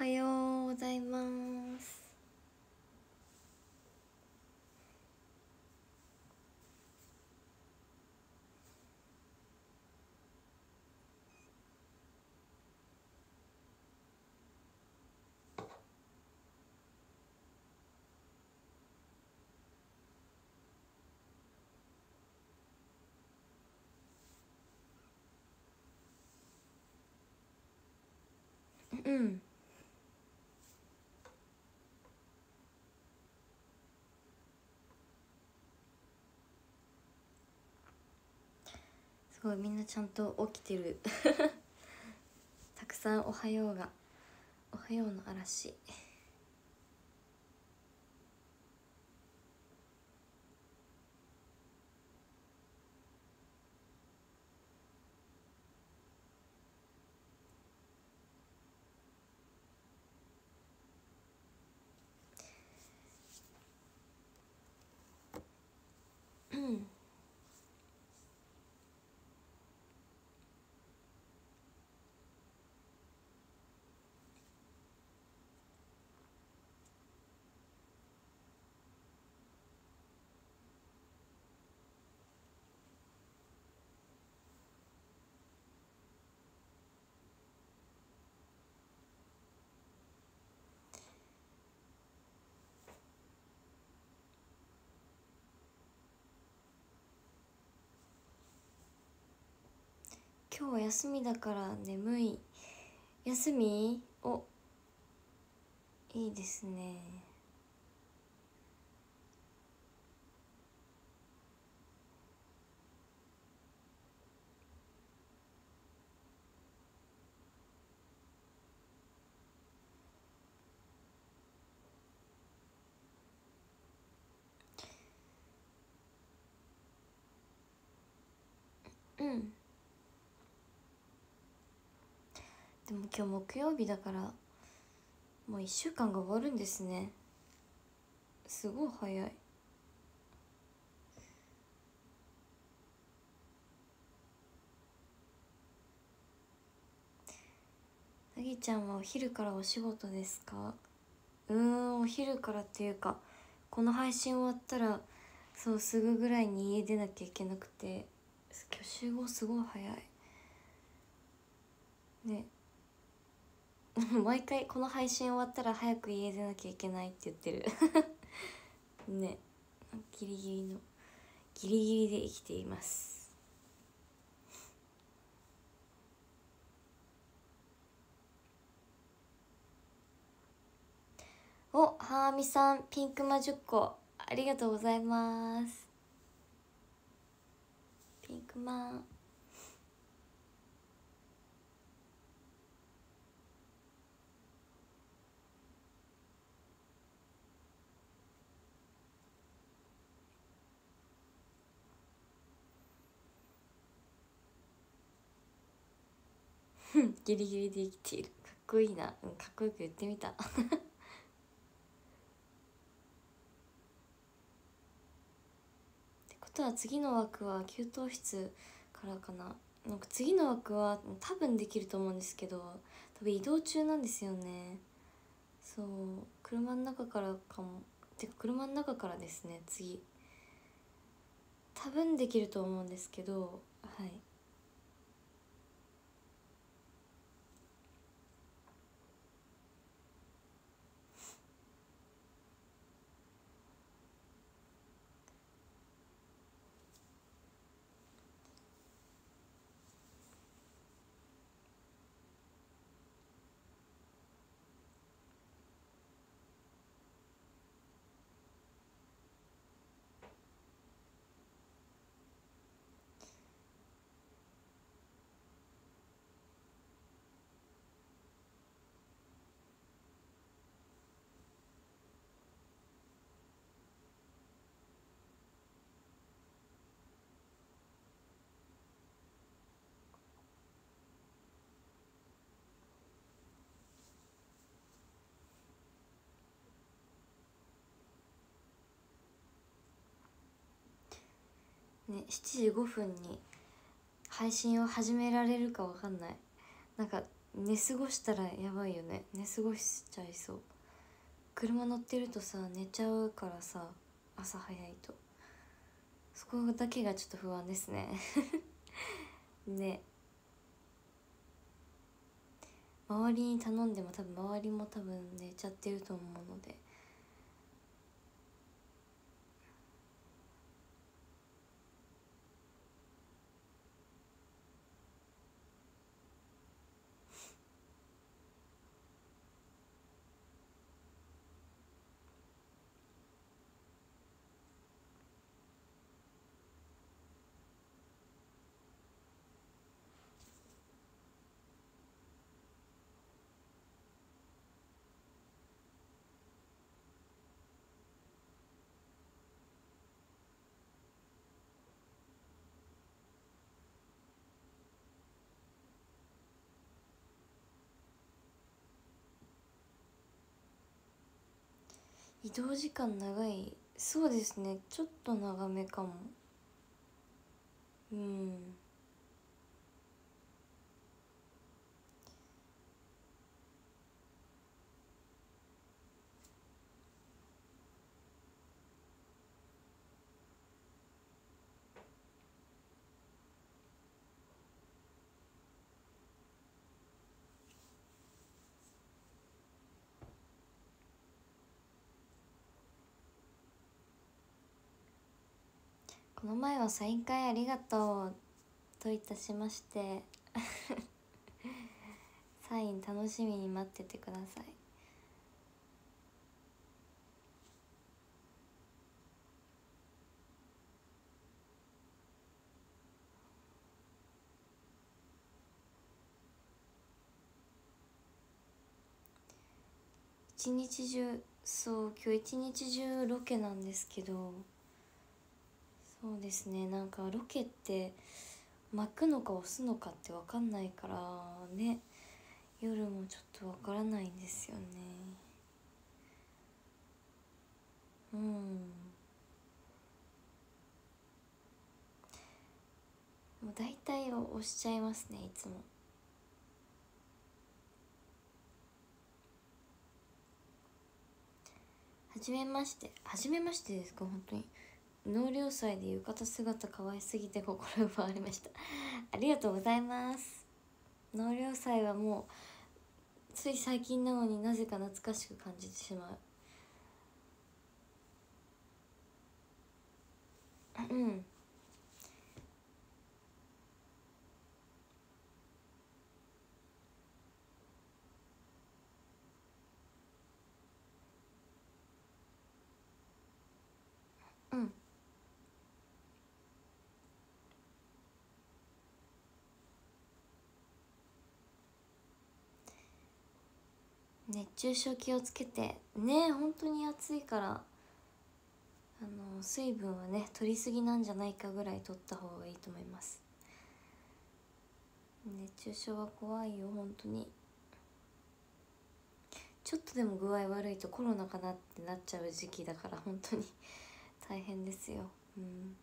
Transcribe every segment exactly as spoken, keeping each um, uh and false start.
おはようございます。うん。すごい、みんなちゃんと起きてるたくさんおはようが、おはようの嵐。今日は休みだから眠い。休み？お、いいですね。うん。でも今日木曜日だからもういっしゅうかんが終わるんですね。すごい早い。なぎちゃんはお昼からお仕事ですか？うーん、お昼からっていうか、この配信終わったらそうすぐぐらいに家出なきゃいけなくて、今日集合すごい早いね。毎回この配信終わったら早く家出なきゃいけないって言ってるね。ギリギリのギリギリで生きています。お、はあみさんピンクマじゅっこありがとうございます。ピンクマギリギリで生きている。かっこいいな。うん、かっこよく言ってみたってことは次の枠は給湯室からかな。なんか次の枠は多分できると思うんですけど、多分移動中なんですよね。そう、車の中からかも。てか車の中からですね。次多分できると思うんですけど、はい。ね、しちじごふんに配信を始められるかわかんない。なんか寝過ごしたらやばいよね。寝過ごしちゃいそう。車乗ってるとさ寝ちゃうからさ、朝早いと、そこだけがちょっと不安ですねね、周りに頼んでも多分周りも多分寝ちゃってると思うので、移動時間長い、そうですね、ちょっと長めかも。うん、この前はサイン会ありがとうといたしましてサイン楽しみに待っててください。一日中、そう、今日一日中ロケなんですけど、そうですね、なんかロケって巻くのか押すのかって分かんないからね、夜もちょっと分からないんですよね。うん、もう大体押しちゃいますね、いつも。はじめまして、はじめましてですか、本当に。納涼祭で浴衣姿可愛すぎて心奪われましたありがとうございます。納涼祭はもうつい最近なのに、なぜか懐かしく感じてしまううんうん熱中症気をつけてね、本当に暑いから、あの水分はね取りすぎなんじゃないかぐらい取った方がいいと思います。熱中症は怖いよ本当に。ちょっとでも具合悪いとコロナかなってなっちゃう時期だから、本当に大変ですよ。うん、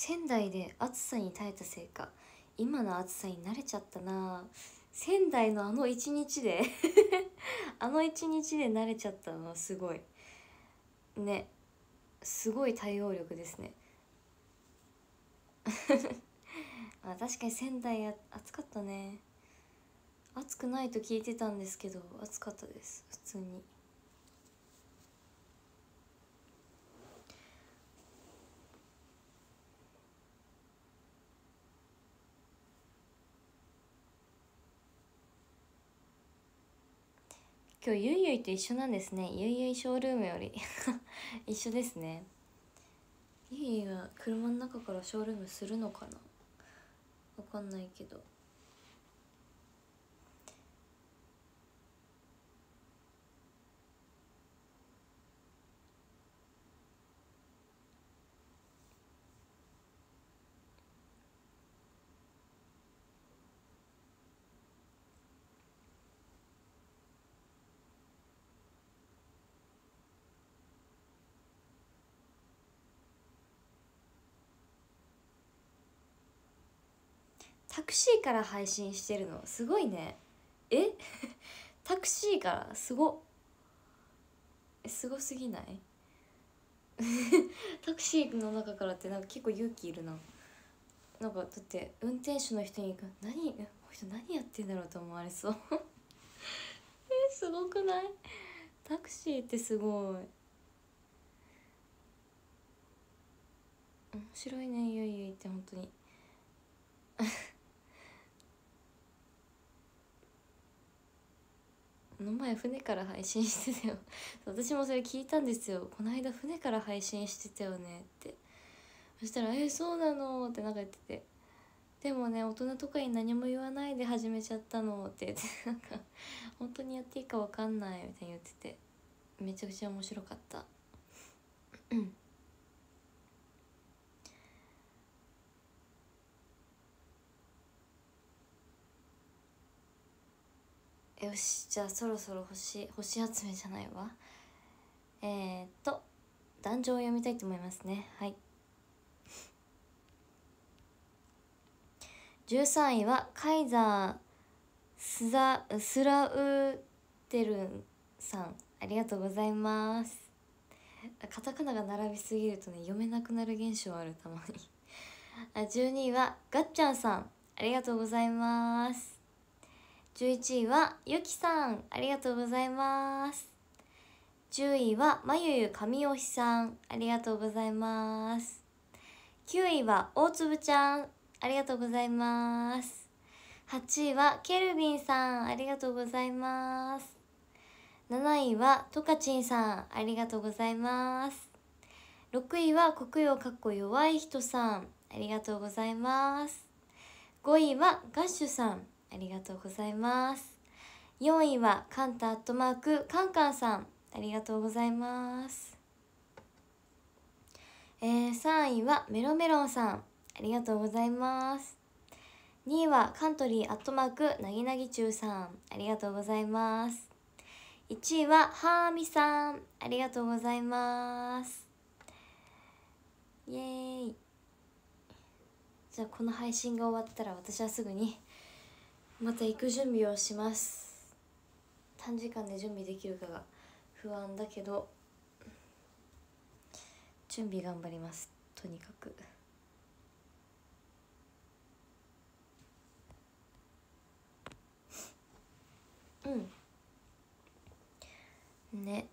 仙台で暑さに耐えたせいか今の暑さに慣れちゃったな。仙台のあの一日であの一日で慣れちゃったのはすごいね、すごい対応力ですねあ、確かに仙台暑かったね。暑くないと聞いてたんですけど、暑かったです、普通に。今日ゆいゆいと一緒なんですね。ゆいゆいショールームより一緒ですね。ゆいゆいが車の中からショールームするのかな、わかんないけど。タクシーから配信してるのすごいねえタクシーからすごえすごすぎないタクシーの中からってなんか結構勇気いるな。なんかだって運転手の人に「何この人何やってんだろう」と思われそうえすごくない？タクシーってすごい面白いね。ゆいゆいって本当にこの前船から配信してたよ私もそれ聞いたんですよ。この間船から配信してたよねって。そしたら「えそうなの?」ってなんか言ってて「でもね大人とかに何も言わないで始めちゃったの」って言ってなんか「本当にやっていいか分かんない」みたいに言っててめちゃくちゃ面白かったよし、じゃあそろそろ星、星集めじゃないわ。えーっと壇上を読みたいと思いますね。はいじゅうさんいはカイザースラウテルンさん、ありがとうございます。カタカナが並びすぎるとね読めなくなる現象あるたまにじゅうにいはガッちゃんさん、ありがとうございます。じゅういちいはゆきさん、ありがとうございます。じゅういはまゆゆかみおひさん、ありがとうございます。きゅういは大粒ちゃん、ありがとうございます。はちいはケルビンさん、ありがとうございます。なないはとかちんさん、ありがとうございます。ろくいは国用かっこ弱い人さん、ありがとうございます。ごいはガッシュさん、ありがとうございます。よんいはカンタアットマークカンカンさん、ありがとうございます。えー、さんいはメロメロンさん、ありがとうございます。にいはカントリーアットマークなぎなぎちゅうさん、ありがとうございます。いちいはハーミさん、ありがとうございます。イエーイ。じゃあこの配信が終わったら私はすぐにまた行く準備をします。短時間で準備できるかが不安だけど準備頑張ります。とにかくうんね。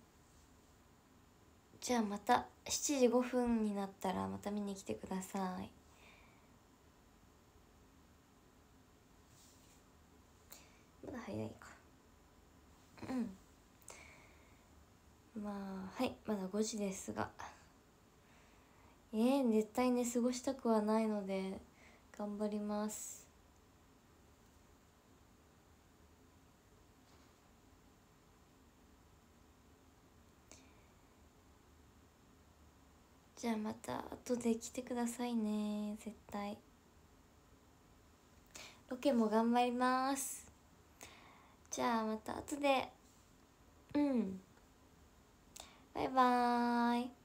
じゃあまたしちじごふんになったらまた見に来てください。まだ早いか。うんまあはい、まだごじですがえー、絶対ね過ごしたくはないので頑張ります。じゃあまた後で来てくださいね。絶対ロケも頑張ります。じゃあまた後で。うん。バイバーイ。